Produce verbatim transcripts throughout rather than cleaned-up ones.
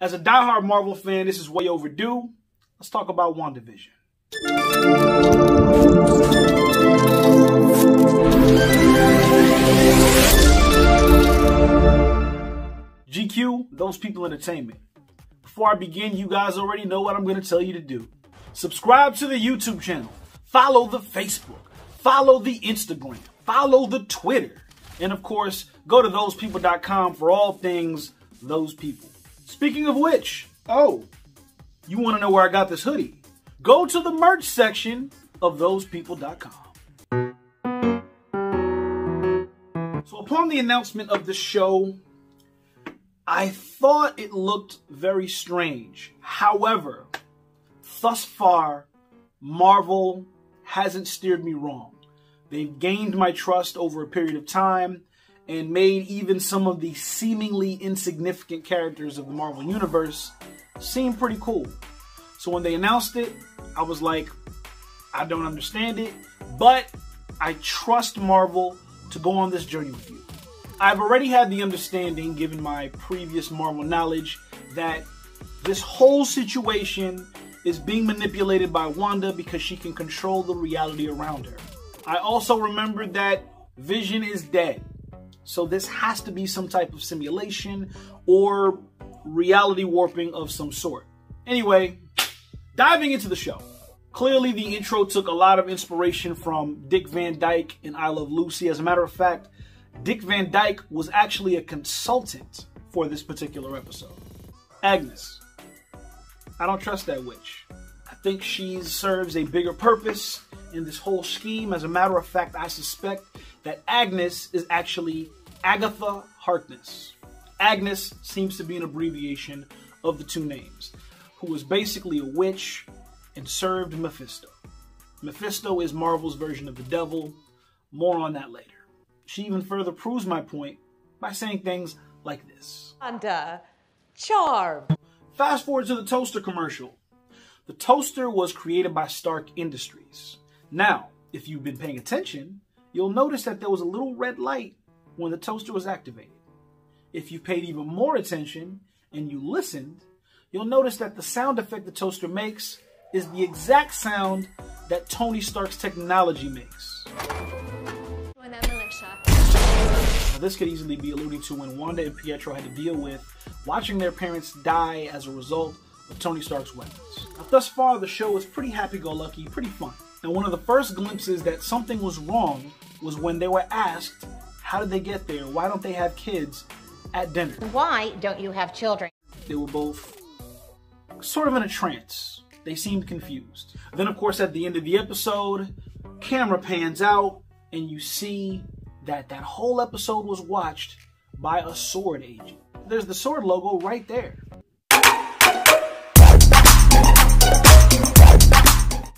As a diehard Marvel fan, this is way overdue. Let's talk about WandaVision. G Q, Those People Entertainment. Before I begin, you guys already know what I'm going to tell you to do. Subscribe to the YouTube channel. Follow the Facebook. Follow the Instagram. Follow the Twitter. And of course, go to those people dot com for all things Those People. Speaking of which, oh, you want to know where I got this hoodie? Go to the merch section of those people dot com. So upon the announcement of the show, I thought it looked very strange. However, thus far, Marvel hasn't steered me wrong. They've gained my trust over a period of time and made even some of the seemingly insignificant characters of the Marvel Universe seem pretty cool. So when they announced it, I was like, I don't understand it, but I trust Marvel to go on this journey with you. I've already had the understanding, given my previous Marvel knowledge, that this whole situation is being manipulated by Wanda because she can control the reality around her. I also remembered that Vision is dead. So this has to be some type of simulation or reality warping of some sort. Anyway, diving into the show. Clearly, the intro took a lot of inspiration from Dick Van Dyke in I Love Lucy. As a matter of fact, Dick Van Dyke was actually a consultant for this particular episode. Agnes. I don't trust that witch. I think she serves a bigger purpose in this whole scheme. As a matter of fact, I suspect that Agnes is actually Agatha Harkness. Agnes seems to be an abbreviation of the two names, who was basically a witch and served Mephisto. Mephisto is Marvel's version of the devil. More on that later. She even further proves my point by saying things like this. Wanda, charm. Fast forward to the toaster commercial. The toaster was created by Stark Industries. Now, if you've been paying attention, you'll notice that there was a little red light when the toaster was activated. If you paid even more attention and you listened, you'll notice that the sound effect the toaster makes is the exact sound that Tony Stark's technology makes. Now, this could easily be alluding to when Wanda and Pietro had to deal with watching their parents die as a result of Tony Stark's weapons. Now, thus far, the show is pretty happy-go-lucky, pretty fun. Now, one of the first glimpses that something was wrong was when they were asked, how did they get there? Why don't they have kids at dinner? Why don't you have children? They were both sort of in a trance. They seemed confused. Then, of course, at the end of the episode, camera pans out, and you see that that whole episode was watched by a S W O R D agent. There's the S W O R D logo right there.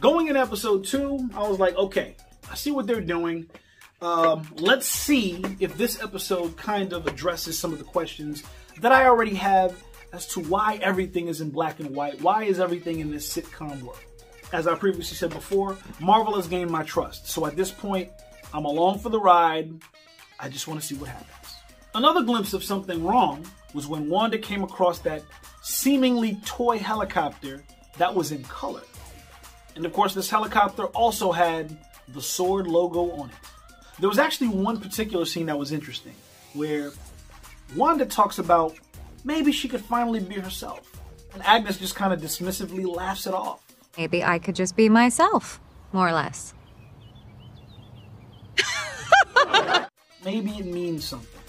Going in episode two, I was like, okay, I see what they're doing. Um, let's see if this episode kind of addresses some of the questions that I already have as to why everything is in black and white. Why is everything in this sitcom world? As I previously said before, Marvel has gained my trust. So at this point, I'm along for the ride. I just want to see what happens. Another glimpse of something wrong was when Wanda came across that seemingly toy helicopter that was in color. And of course, this helicopter also had the S W O R D logo on it. There was actually one particular scene that was interesting, where Wanda talks about maybe she could finally be herself. And Agnes just kind of dismissively laughs it off. Maybe I could just be myself, more or less. Maybe it means something.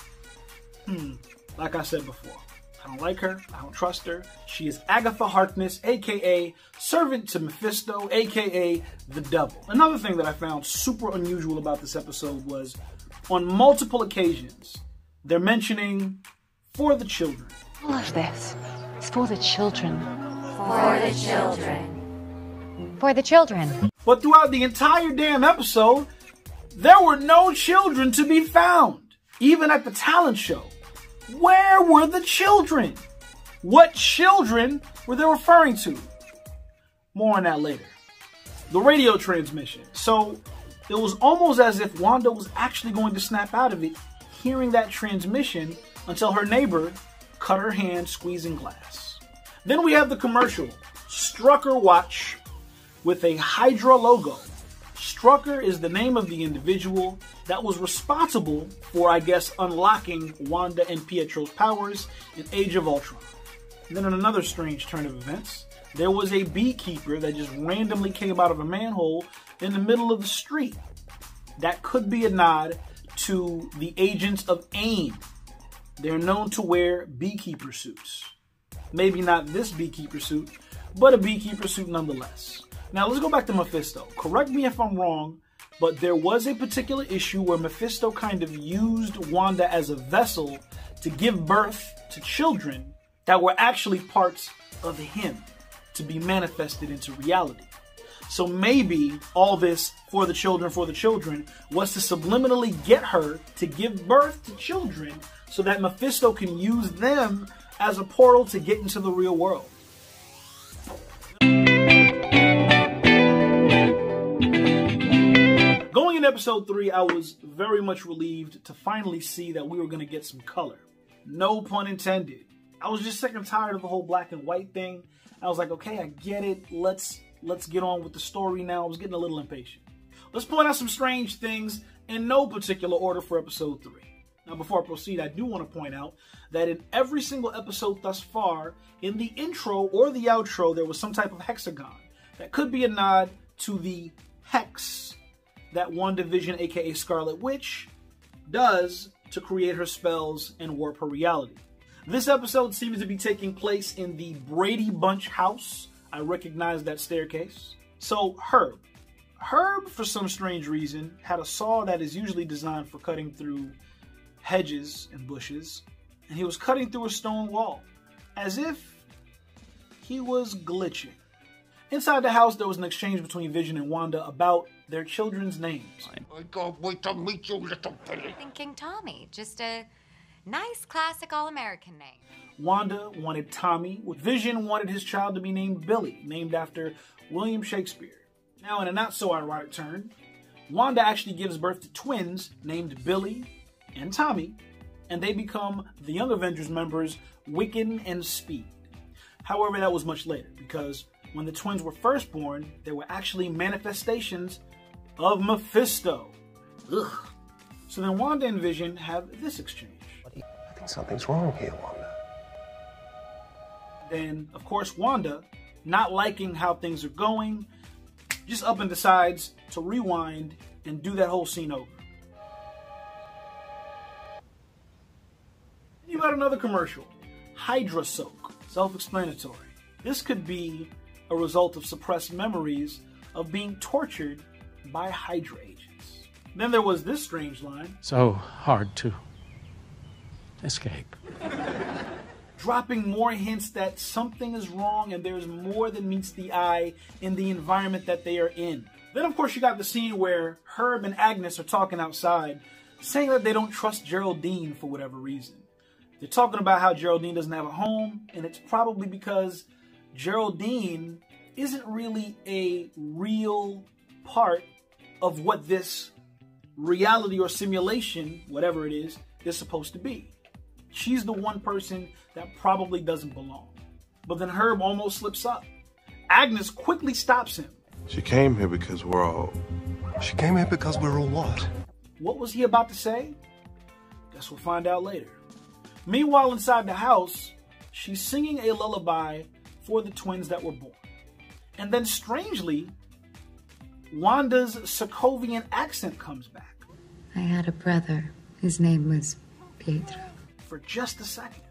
Hmm. Like I said before, I don't like her. I don't trust her. She is Agatha Harkness, a k a servant to Mephisto, a k a the devil. Another thing that I found super unusual about this episode was on multiple occasions, they're mentioning for the children. All of this is for the children. For the children. For the children. But throughout the entire damn episode, there were no children to be found. Even at the talent show. Where were the children? What children were they referring to? More on that later. The radio transmission. So it was almost as if Wanda was actually going to snap out of it, hearing that transmission, until her neighbor cut her hand squeezing glass. Then we have the commercial, Strucker watch with a Hydra logo. Strucker is the name of the individual that was responsible for, I guess, unlocking Wanda and Pietro's powers in Age of Ultron. And then in another strange turn of events, there was a beekeeper that just randomly came out of a manhole in the middle of the street. That could be a nod to the agents of AIM. They're known to wear beekeeper suits. Maybe not this beekeeper suit, but a beekeeper suit nonetheless. Now let's go back to Mephisto. Correct me if I'm wrong, but there was a particular issue where Mephisto kind of used Wanda as a vessel to give birth to children that were actually parts of him to be manifested into reality. So maybe all this for the children, for the children, was to subliminally get her to give birth to children so that Mephisto can use them as a portal to get into the real world. Going into episode three, I was very much relieved to finally see that we were going to get some color. No pun intended. I was just sick and tired of the whole black and white thing. I was like, okay, I get it. Let's let's get on with the story now. I was getting a little impatient. Let's point out some strange things in no particular order for episode three. Now, before I proceed, I do want to point out that in every single episode thus far, in the intro or the outro, there was some type of hexagon. That could be a nod to the hex that WandaVision, aka Scarlet Witch, does to create her spells and warp her reality. This episode seems to be taking place in the Brady Bunch house. I recognize that staircase. So Herb. Herb, for some strange reason, had a saw that is usually designed for cutting through hedges and bushes, and he was cutting through a stone wall, as if he was glitching. Inside the house, there was an exchange between Vision and Wanda about their children's names. I can't wait to meet you, little Billy. Thinking Tommy, just a nice, classic, all-American name. Wanda wanted Tommy. Vision wanted his child to be named Billy, named after William Shakespeare. Now, in a not-so-ironic turn, Wanda actually gives birth to twins named Billy and Tommy, and they become the Young Avengers members Wiccan and Speed. However, that was much later, because when the twins were first born, they were actually manifestations of Mephisto. Ugh. So then Wanda and Vision have this exchange. I think something's wrong here, Wanda. Then, of course, Wanda, not liking how things are going, just up and decides to rewind and do that whole scene over. You got another commercial, Hydra Soak, self-explanatory. This could be a result of suppressed memories of being tortured by Hydra agents. Then there was this strange line. So hard to escape. Dropping more hints that something is wrong and there's more than meets the eye in the environment that they are in. Then of course you got the scene where Herb and Agnes are talking outside, saying that they don't trust Geraldine for whatever reason. They're talking about how Geraldine doesn't have a home, and it's probably because Geraldine isn't really a real part of what this reality or simulation, whatever it is, is supposed to be. She's the one person that probably doesn't belong. But then Herb almost slips up. Agnes quickly stops him. She came here because we're all... She came here because we're all what? What was he about to say? Guess we'll find out later. Meanwhile, inside the house, she's singing a lullaby for the twins that were born. And then strangely, Wanda's Sokovian accent comes back. I had a brother. His name was Pietro. For just a second.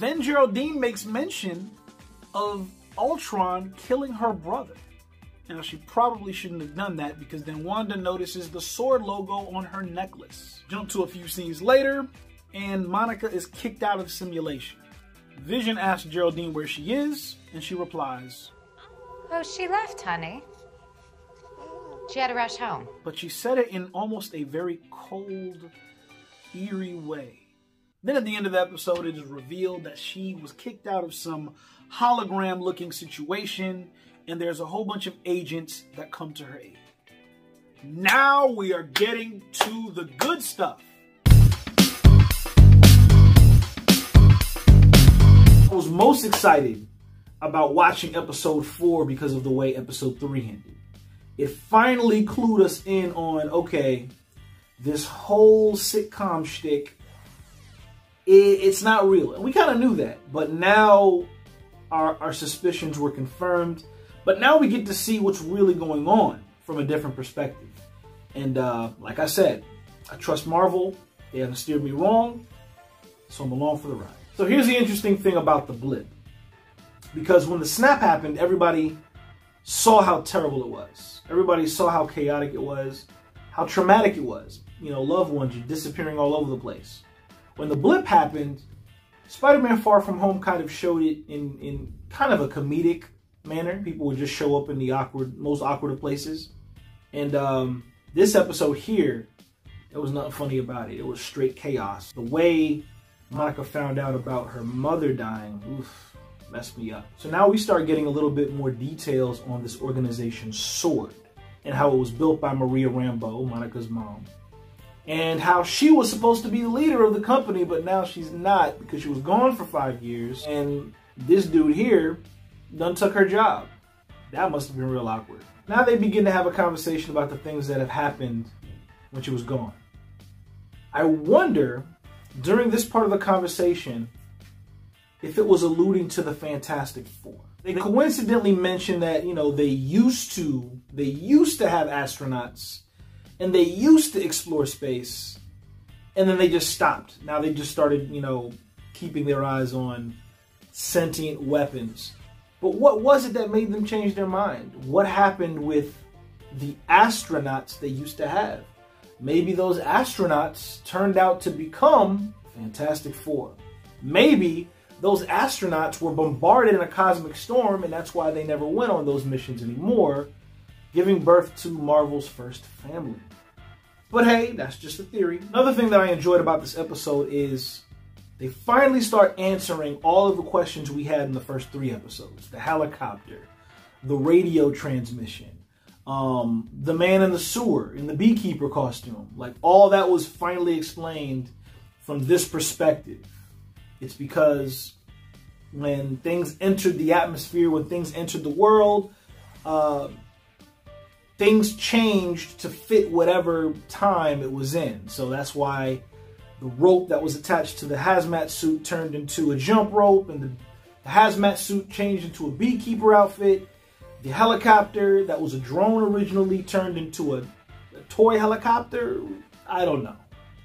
Then Geraldine makes mention of Ultron killing her brother. Now, she probably shouldn't have done that, because then Wanda notices the S W O R D logo on her necklace. Jump to a few scenes later, and Monica is kicked out of the simulation. Vision asks Geraldine where she is, and she replies, "Oh, she left, honey. She had to rush home." But she said it in almost a very cold, eerie way. Then at the end of the episode, it is revealed that she was kicked out of some hologram-looking situation, and there's a whole bunch of agents that come to her aid. Now we are getting to the good stuff. I was most excited about watching episode four because of the way episode three ended. It finally clued us in on, okay, this whole sitcom shtick, it, it's not real. And we kind of knew that, but now our, our suspicions were confirmed. But now we get to see what's really going on from a different perspective. And uh, like I said, I trust Marvel. They haven't steered me wrong, so I'm along for the ride. So here's the interesting thing about the blip. Because when the snap happened, everybody saw how terrible it was. Everybody saw how chaotic it was, how traumatic it was. You know, loved ones disappearing all over the place. When the blip happened, Spider-Man Far From Home kind of showed it in, in kind of a comedic manner. People would just show up in the awkward, most awkward of places. And um, this episode here, there was nothing funny about it. It was straight chaos. The way Monica found out about her mother dying, oof, messed me up. So now we start getting a little bit more details on this organization S W O R D and how it was built by Maria Rambeau, Monica's mom, and how she was supposed to be the leader of the company, but now she's not because she was gone for five years and this dude here done took her job. That must have been real awkward. Now they begin to have a conversation about the things that have happened when she was gone. I wonder, during this part of the conversation, if it was alluding to the Fantastic Four. They coincidentally mentioned that, you know, they used to, they used to have astronauts and they used to explore space, and then they just stopped. Now they just started, you know, keeping their eyes on sentient weapons. But what was it that made them change their mind? What happened with the astronauts they used to have? Maybe those astronauts turned out to become Fantastic Four. Maybe those astronauts were bombarded in a cosmic storm, and that's why they never went on those missions anymore, giving birth to Marvel's first family. But hey, that's just a theory. Another thing that I enjoyed about this episode is they finally start answering all of the questions we had in the first three episodes. The helicopter, the radio transmission, um, the man in the sewer in the beekeeper costume. Like, all that was finally explained from this perspective. It's because when things entered the atmosphere, when things entered the world, uh, things changed to fit whatever time it was in. So that's why the rope that was attached to the hazmat suit turned into a jump rope, and the, the hazmat suit changed into a beekeeper outfit. The helicopter that was a drone originally turned into a, a toy helicopter. I don't know.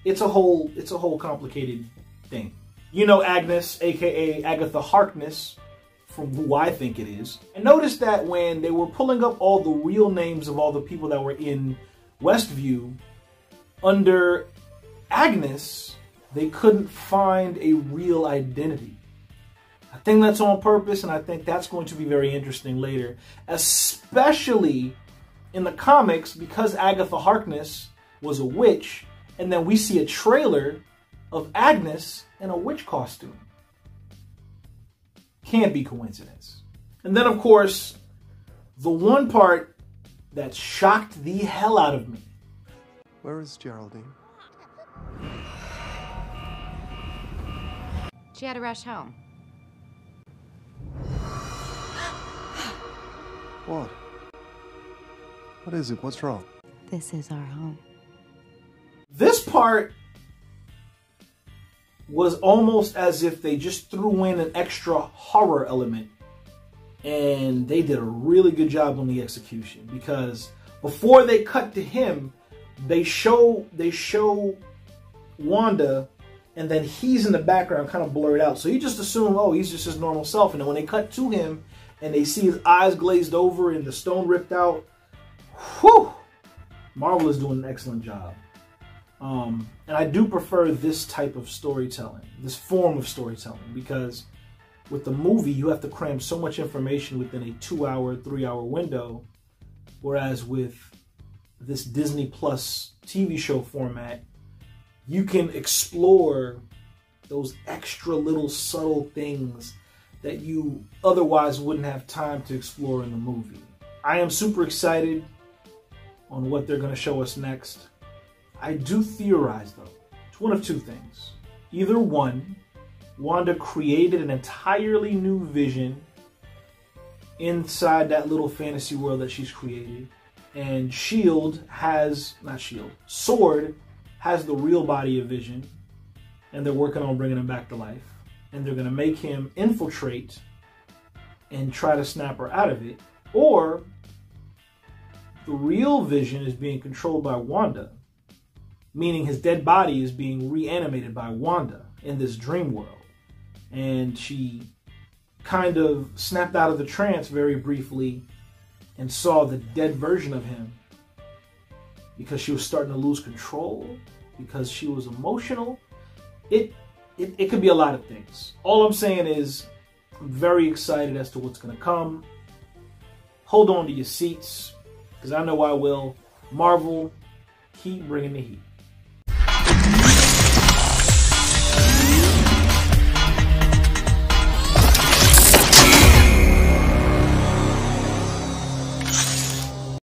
It's a whole, it's a whole complicated thing. You know Agnes, a k a. Agatha Harkness, from who I think it is. And notice that when they were pulling up all the real names of all the people that were in Westview, under Agnes, they couldn't find a real identity. I think that's on purpose, and I think that's going to be very interesting later, especially in the comics, because Agatha Harkness was a witch, and then we see a trailer of Agnes in a witch costume. Can't be coincidence. And then, of course, the one part that shocked the hell out of me. Where is Geraldine? She had to rush home. What? What is it? What's wrong? This is our home. This part was almost as if they just threw in an extra horror element, and they did a really good job on the execution, because before they cut to him, they show they show Wanda, and then he's in the background kind of blurred out, so you just assume, oh, he's just his normal self. And then when they cut to him and they see his eyes glazed over and the stone ripped out, whew, Marvel is doing an excellent job. Um, and I do prefer this type of storytelling, this form of storytelling, because with the movie, you have to cram so much information within a two hour, three hour window. Whereas with this Disney Plus T V show format, you can explore those extra little subtle things that you otherwise wouldn't have time to explore in the movie. I am super excited on what they're going to show us next. I do theorize, though, it's one of two things. Either one, Wanda created an entirely new Vision inside that little fantasy world that she's created. And Shield has, not Shield, S W O R D has the real body of Vision, and they're working on bringing him back to life. And they're going to make him infiltrate and try to snap her out of it. Or the real Vision is being controlled by Wanda, meaning his dead body is being reanimated by Wanda in this dream world. And she kind of snapped out of the trance very briefly and saw the dead version of him, because she was starting to lose control, because she was emotional. It, it, it could be a lot of things. All I'm saying is I'm very excited as to what's going to come. Hold on to your seats, because I know I will. Marvel, keep bringing the heat.